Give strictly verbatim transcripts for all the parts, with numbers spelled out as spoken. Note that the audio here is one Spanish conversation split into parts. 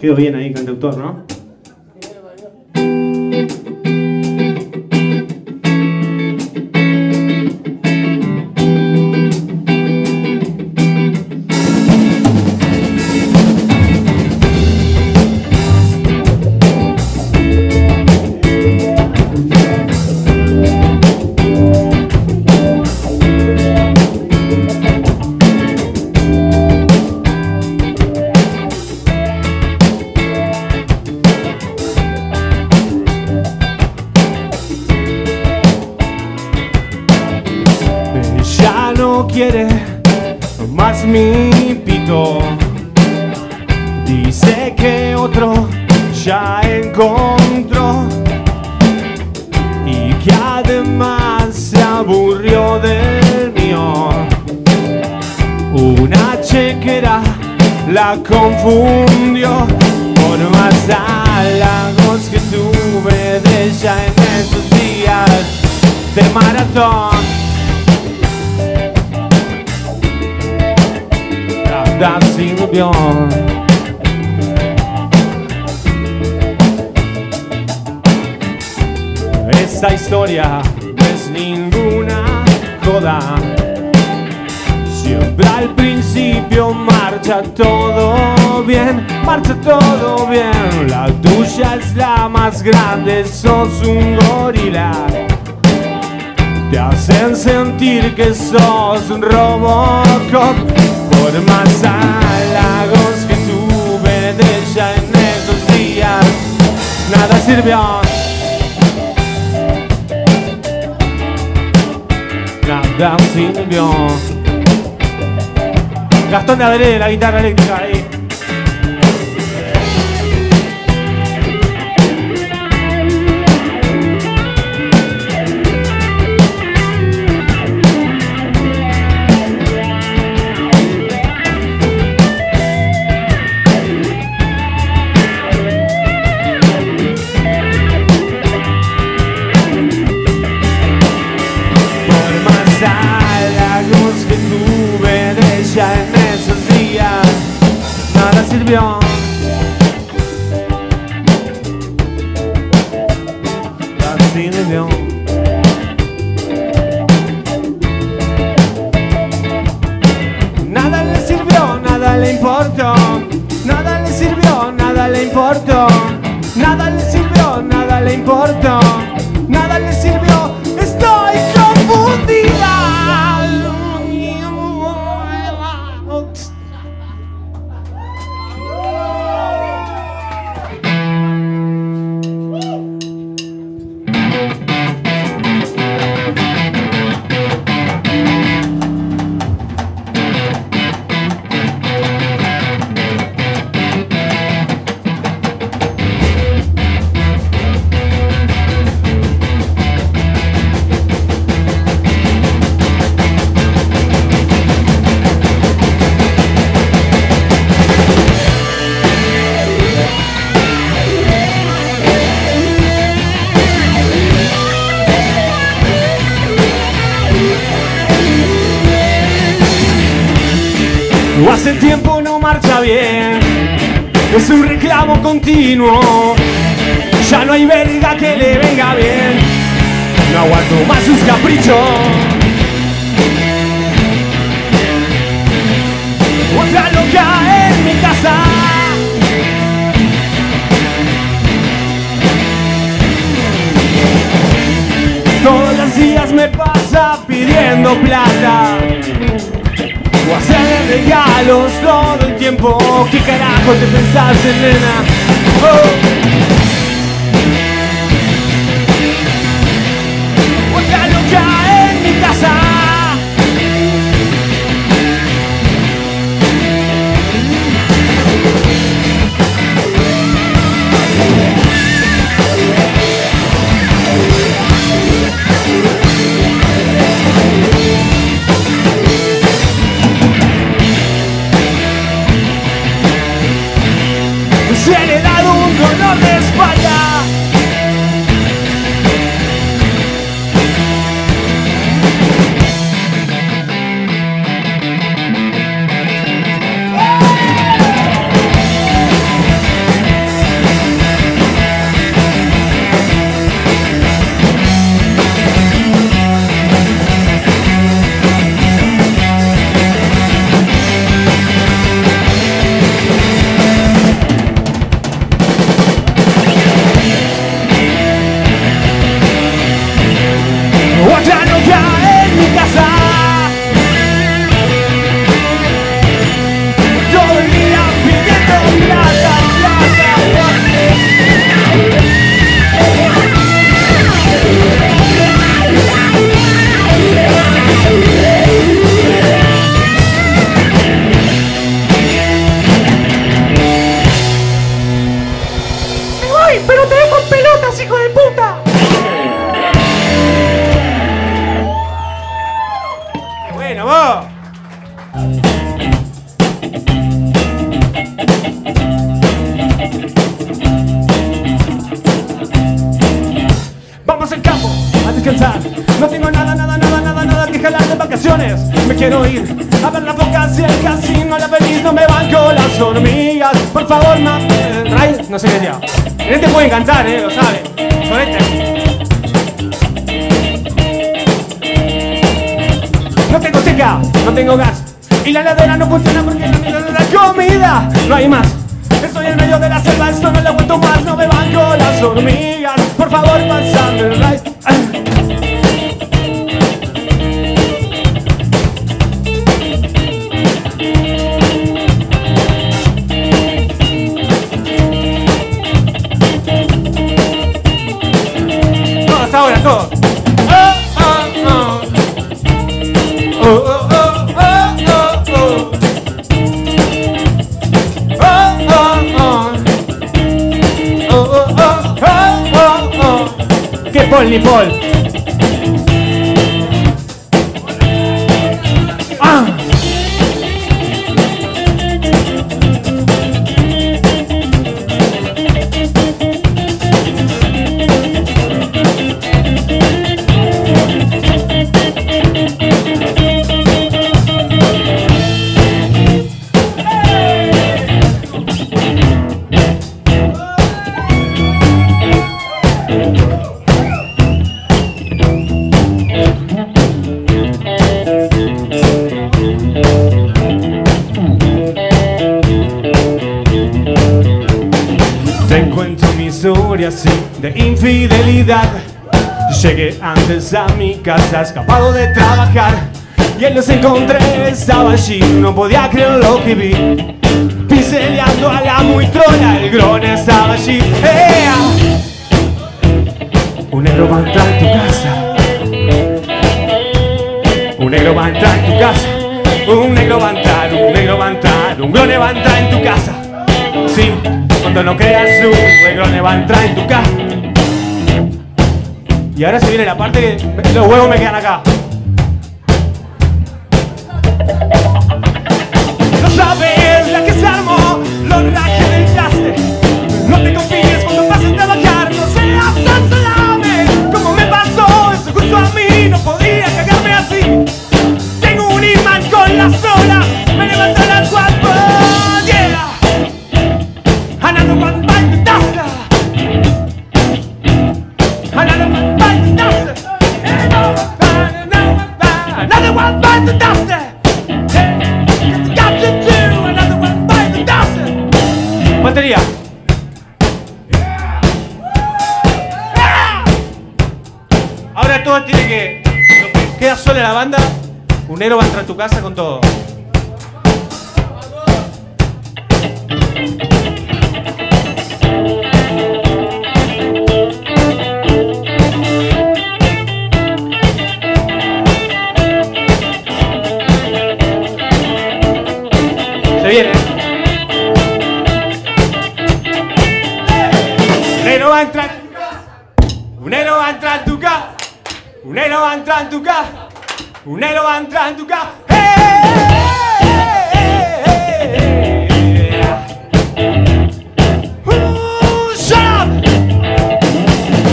Quedó bien ahí, cantautor, ¿no? Quiere más mi pito, dice que otro ya encontró y que además se aburrió del mío. Una chequera la confundió por más halagos que tuve de ella en esos días de maratón. Sin unión, esta historia no es ninguna joda. Siempre al principio marcha todo bien, marcha todo bien. La tuya es la más grande, sos un gorila. Te hacen sentir que sos un Robocop. Por más halagos que tuve de ella en esos días, nada sirvió. Nada sirvió. Gastón Daverede, la guitarra eléctrica ahí. Nada sirvió. Nada le sirvió, nada le importó. Nada le sirvió, nada le importó. Nada le sirvió, nada le importó. Nada le sirvió, estoy confundida. Hace tiempo no marcha bien, es un reclamo continuo. Ya no hay verga que le venga bien, no aguanto más sus caprichos. Otra loca en mi casa, todos los días me pasa pidiendo plata o hacer regalos todo el tiempo. ¿Qué carajo te pensás, nena? Oh. Otra loca en mi casa, color de espalda. quiero ir a ver la boca si el casino, la feliz no me banco las hormigas. Por favor, mate el rail. No sé qué decía. En este pueden cantar, eh, lo saben. Son este. No tengo seca, no tengo gas. Y la heladera no funciona porque no me da la comida. No hay más. Estoy en medio de la selva, esto no lo aguanto más. No me banco las hormigas. Por favor, pasame el rail. Ahora todo. Oh, oh, oh. Oh, oh, oh, oh, oh. Oh, oh, oh. Oh, oh, oh, oh, oh, oh. Que Paul ni Paul. Ah. Así de infidelidad, llegué antes a mi casa, escapado de trabajar, y él los encontré, estaba allí, no podía creer lo que vi, piseando a la muy trona, el grón estaba allí. ¡Ea! Un negro va a entrar en tu casa, un negro va a entrar en tu casa, un negro va a entrar, un negro va a entrar, un grone va a entrar en tu casa, sí. Cuando no creas su huegrone va a entrar en tu casa. Y ahora se viene la parte que los huevos me quedan acá. No sabes la que se armó, lo rajes del traste. No te confíes cuando vas a trabajar, no seas tan salame. Como me pasó, eso justo a mí, no podía cagarme así. Tengo un imán con la sola, me levanto a las cuatro. Yeah. Another one bites the dust. Another one bites the dust. Another one bites the dust. Got to do another one bites the dust. Batería. Ahora todo tiene que. Lo que queda solo en la banda, un héroe va a entrar a tu casa con todo. En tu casa, un héroe va a entrar en tu casa.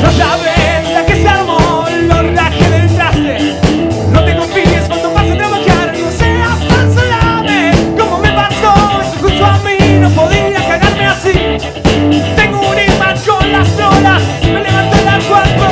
No sabes la que se armó, los rajes del traste. No te confíes cuando vas a trabajar, no seas tan salame. Como me pasó, eso justo a mí, no podía cagarme así. Tengo un imán con las olas, me levanto en las cuatro.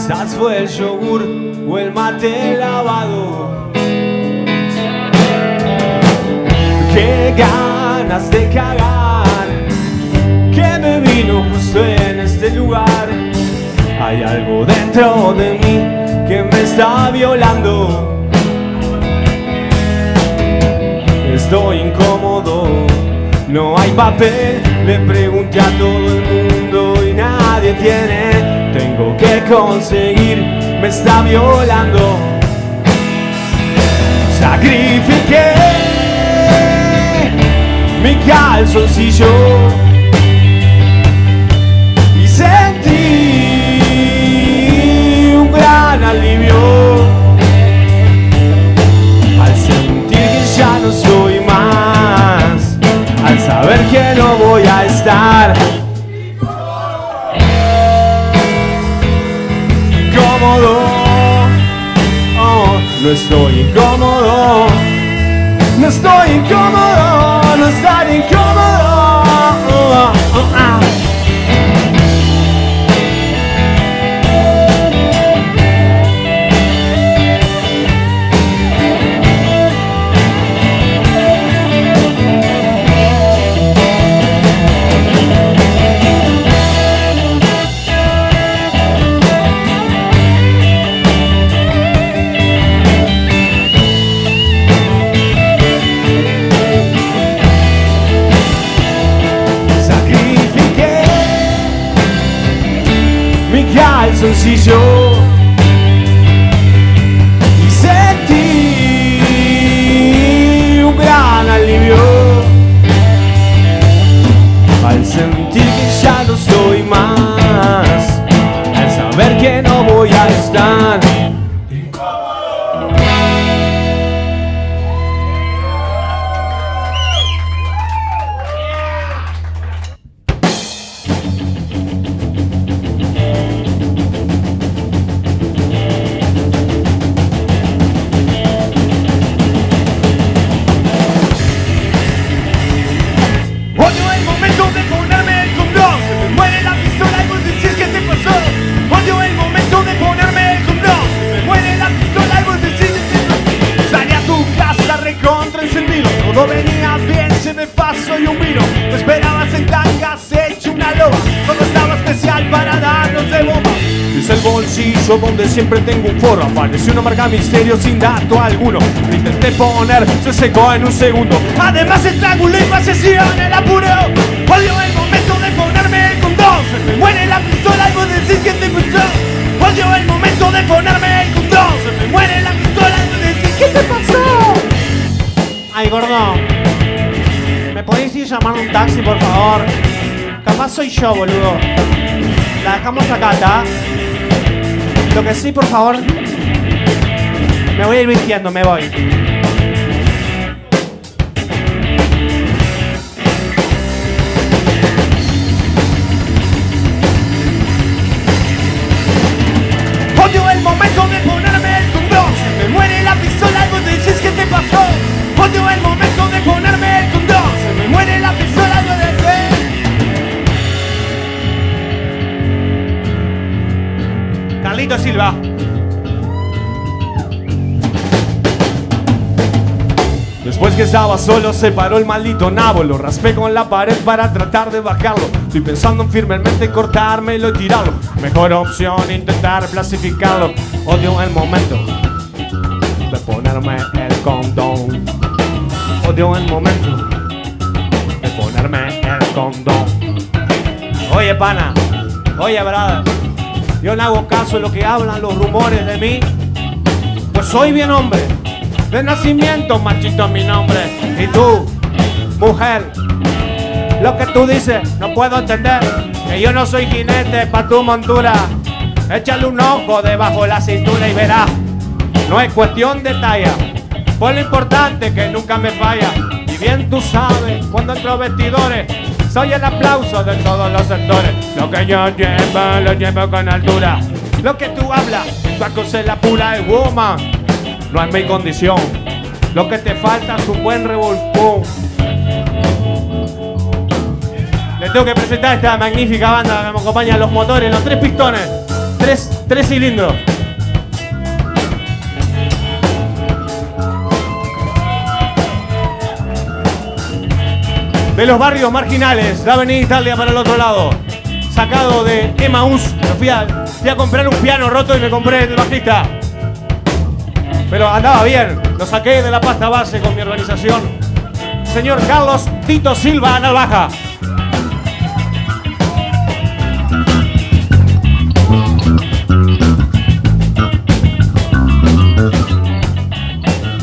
Quizás fue el yogur o el mate lavado. Qué ganas de cagar que me vino justo en este lugar. Hay algo dentro de mí que me está violando. Estoy incómodo, no hay papel. Le pregunté a todo el mundo y nadie tiene. Tengo que conseguir, me está violando. Sacrifiqué mi calzoncillo y sentí un gran alivio al sentir que ya no soy. Al saber que no voy a estar incómodo, oh, no estoy incómodo, no estoy incómodo, no estar incómodo. Oh, oh, ah. Calzoncillo y sentí un gran alivio al sentir que ya no soy más, al saber que no voy a estar incómodo. Donde siempre tengo un forro, apareció una marca misterio sin dato alguno. Lo intenté poner, se secó en un segundo. Además estrangulé y pasecía en el apuro. Odio el momento de ponerme el condón. Se me muere la pistola y vos decís que te gustó. Odio el momento de ponerme el condón. Se me muere la pistola y vos decís que te pasó. Ay, gordo, ¿me podéis ir llamando un taxi, por favor? Capaz soy yo, boludo. La dejamos acá, ¿tá? Lo que sí, por favor, me voy a ir vistiendo, me voy. Odio el momento de ponerme el condón. Se me muere la pistola y vos decís que te pasó. Odio el momento de ponerme el condón. Se me muere la pistola y vos decís. Carlos Tito Silva. Después que estaba solo se paró el maldito nabo. Lo raspé con la pared para tratar de bajarlo. Estoy pensando en firmemente cortármelo y tirarlo. Mejor opción intentar plastificarlo. Odio el momento de ponerme el condón. Odio el momento de ponerme el condón. Oye pana, oye brother, yo no hago caso de lo que hablan los rumores de mí, pues soy bien hombre, de nacimiento machito es mi nombre. Y tú, mujer, lo que tú dices no puedo entender, que yo no soy jinete pa' tu montura. Échale un ojo debajo la cintura y verás, no es cuestión de talla, por lo importante que nunca me falla. Y bien tú sabes, cuando entro vestidores, soy el aplauso de todos los sectores. Lo que yo llevo, lo llevo con altura. Lo que tú hablas, tu acosé la pura de woman. No es mi condición. Lo que te falta es un buen revolcón. Les tengo que presentar esta magnífica banda que me acompaña, Los Motores, Los Tres Pistones. Tres, tres cilindros. De los barrios marginales, la avenida Italia para el otro lado. Sacado de Emmaus, fui a, fui a comprar un piano roto y me compré el bajista. Pero andaba bien, lo saqué de la pasta base con mi organización. Señor Carlos Tito Silva, Navaja.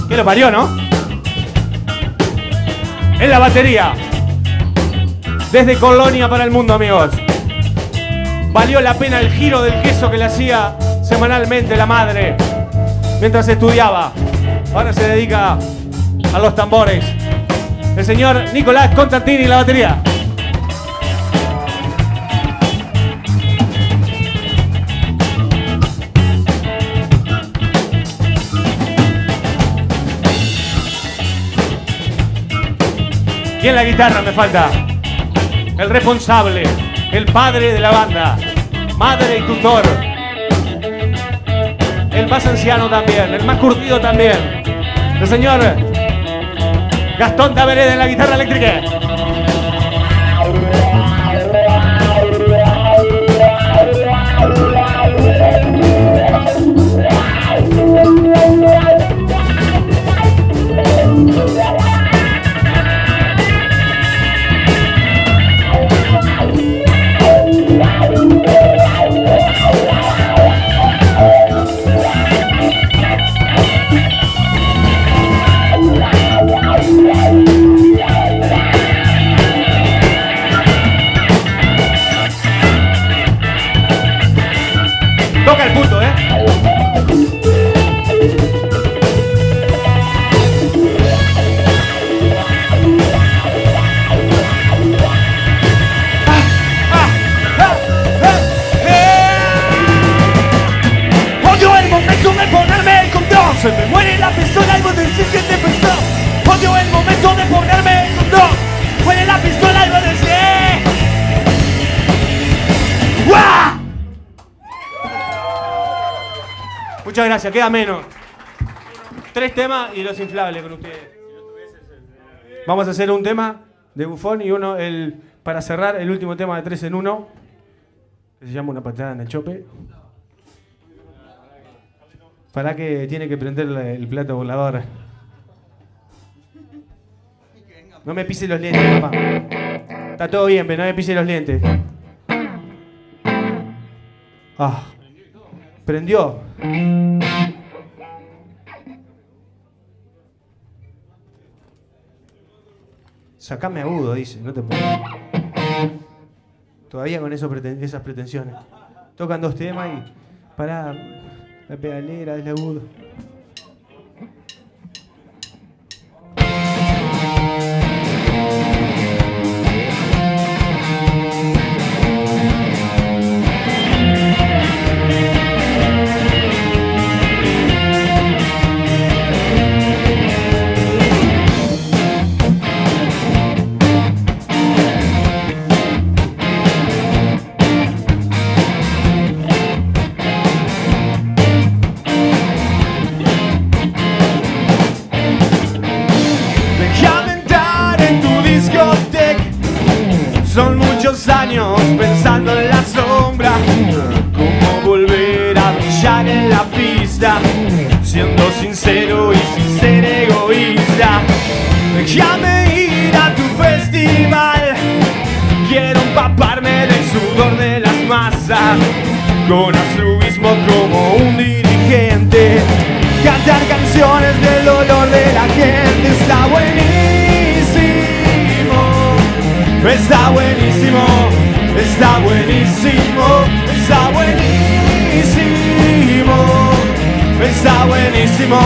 ¿Qué lo parió, no? En la batería. Desde Colonia para el mundo, amigos. Valió la pena el giro del queso que le hacía semanalmente la madre mientras estudiaba. Ahora se dedica a los tambores. El señor Nicolás Contantini en la batería. Y en la guitarra me falta el responsable, el padre de la banda, madre y tutor, el más anciano también, el más curtido también, el señor Gastón Daverede en la guitarra eléctrica. Se me muere la pistola y vos decís que te prestó. Odio el momento de ponerme el condón. Muere la pistola y vos decís. ¡Guau! Muchas gracias, queda menos. Tres temas y los inflables con ustedes. Vamos a hacer un tema de Bufón y uno, el, para cerrar, el último tema de tres en uno. Que se llama Una patada en el chope. Para que tiene que prender el plato volador. No me pise los lentes, papá. Está todo bien, pero no me pise los lentes. Ah, prendió. Sacame agudo, dice. No te puedo. Todavía con eso, esas pretensiones. Tocan dos temas y pará. La pedalera es la aguda. Años pensando en la sombra, cómo volver a brillar en la pista, siendo sincero y sin ser egoísta. Déjame ir a tu festival, quiero empaparme del sudor de las masas, con altruismo como un dirigente, cantar canciones del dolor de la gente. Está buenísimo. Está buenísimo, está buenísimo, está buenísimo, está buenísimo,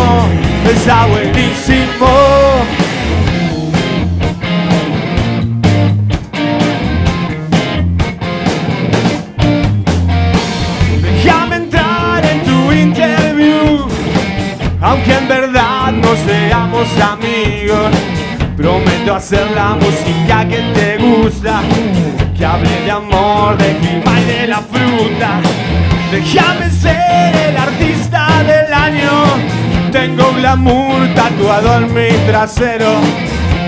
está buenísimo. Déjame entrar en tu interview, aunque en verdad no seamos amigos. Prometo hacer la música que te gusta, que hable de amor, de clima y de la fruta. Déjame ser el artista del año. Tengo glamour tatuado en mi trasero.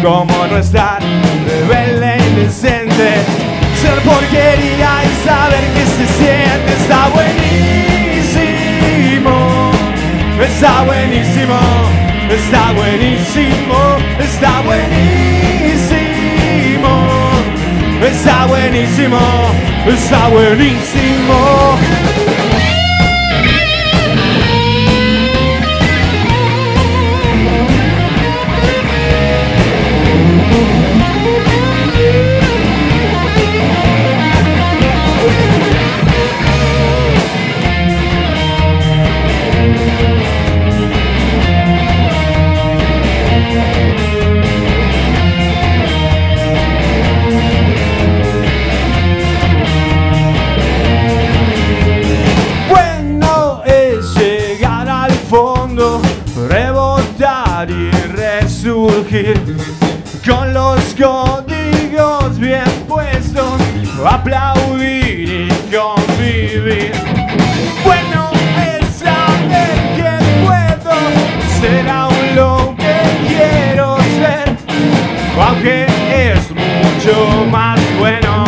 Como no estar rebelde e indecente, ser porquería y saber que se siente. Está buenísimo, está buenísimo, está buenísimo, está buenísimo, está buenísimo, está buenísimo. Con los códigos bien puestos, aplaudir y convivir. Bueno es saber que puedo ser aún lo que quiero ser, aunque es mucho más bueno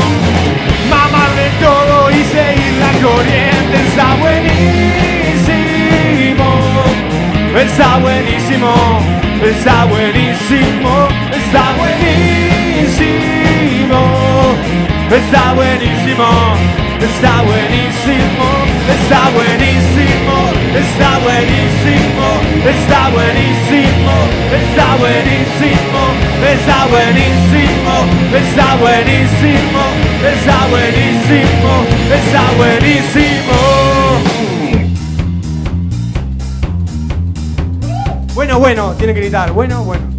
mamar de todo y seguir la corriente. Está buenísimo, está buenísimo, está buenísimo, está buenísimo, está buenísimo, está buenísimo, está buenísimo, está buenísimo, está buenísimo, está buenísimo, está buenísimo, está buenísimo, está buenísimo, está buenísimo. Bueno, bueno, tiene que gritar, bueno, bueno.